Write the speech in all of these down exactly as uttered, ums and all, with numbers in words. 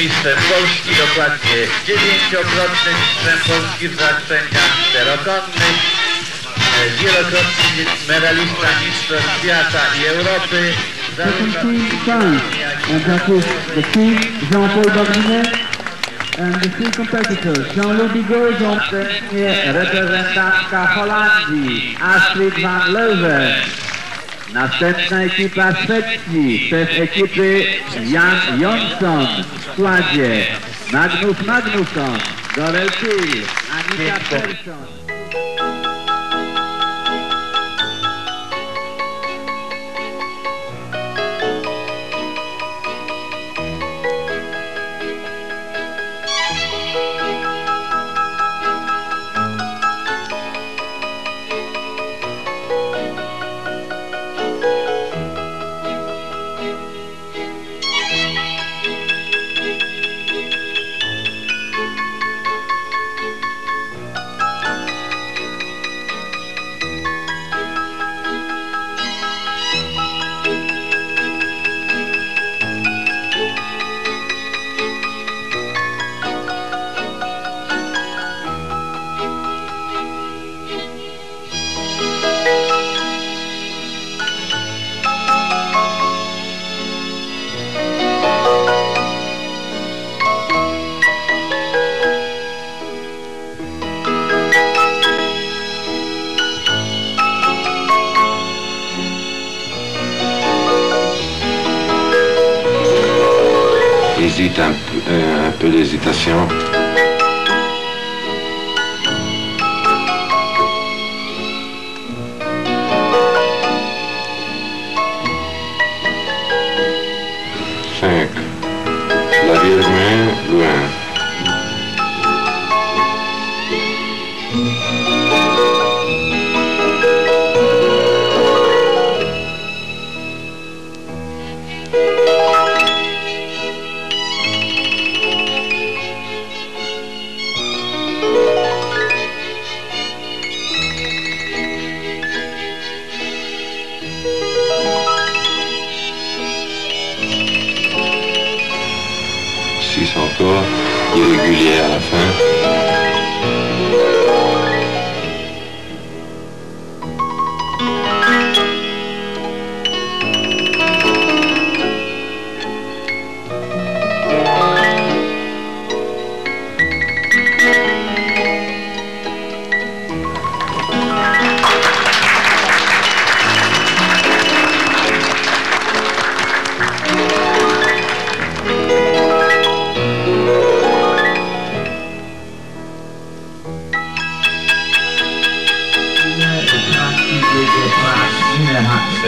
Mistrz Polski, dokładnie dziewięciokrotny mistrz Polski w zakrętach czterokonnych, wielokrotny medalista mistrzostw świata i Europy, zarówno and the three competitors, Jean-Louis Bigot, reprezentantka Holandii, Astrid van Lover. Następna ekipa Szwecji, szef ekipy Jan Jonson w składzie, Magnus Magnusson, Dorelki, Anika Persson. Un, euh, un peu d'hésitation. cinq. La vieille main, loin. Encore irrégulier à la fin.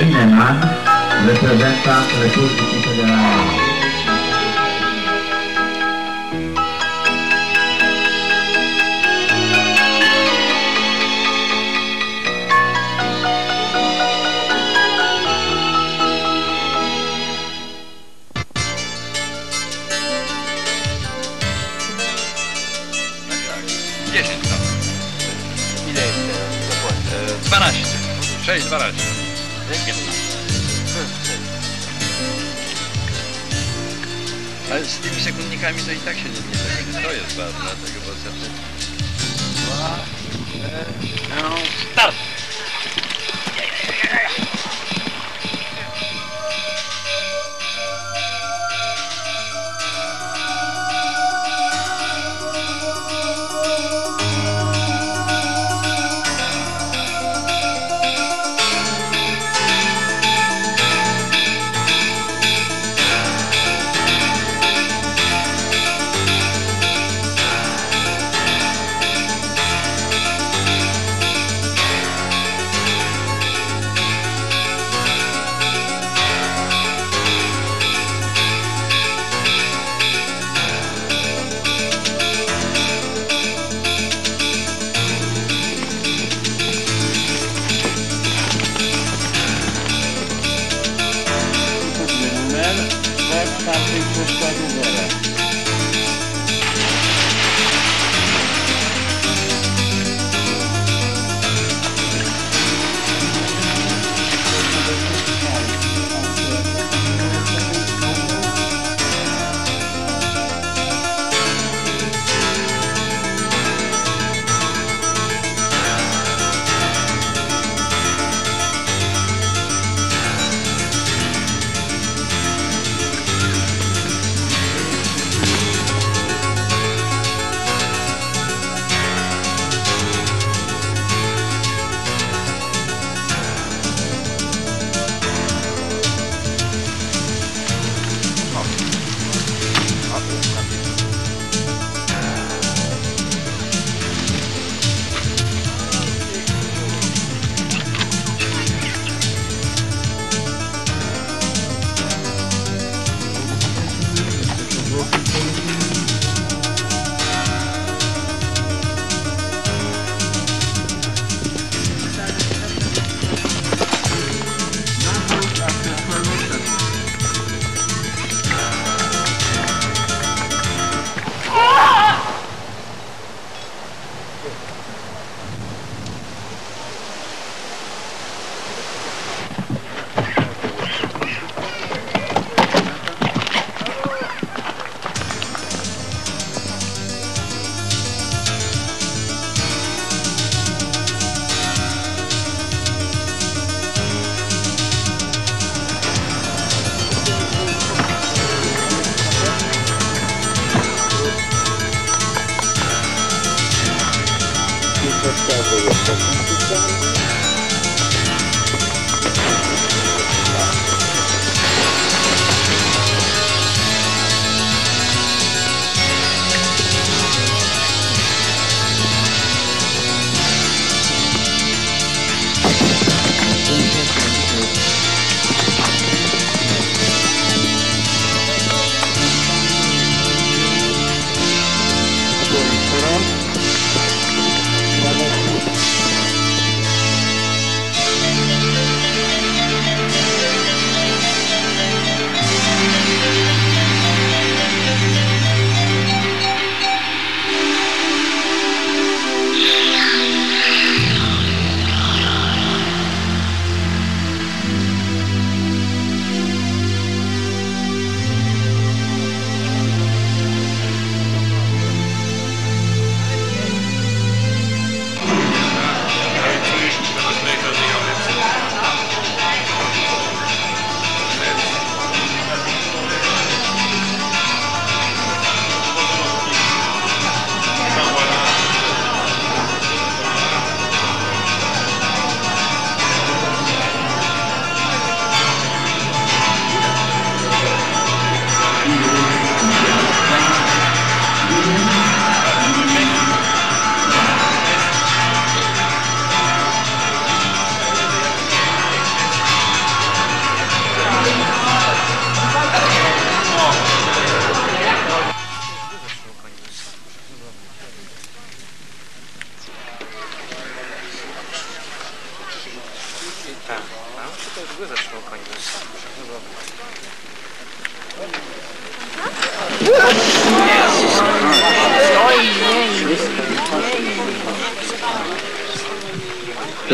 Kinehan, reprezentant Republiki Federalnej. fejlvaraj. Ale z tymi sekundnikami to i tak się nie zmienia. To jest ważne, dlatego potrzebne. Dwa, no, start!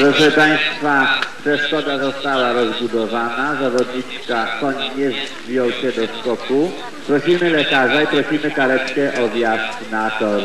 Proszę Państwa, przeszkoda została rozbudowana, zawodniczka koń nie zbił się do skoku. Prosimy lekarza i prosimy karetkę o wjazd na tor.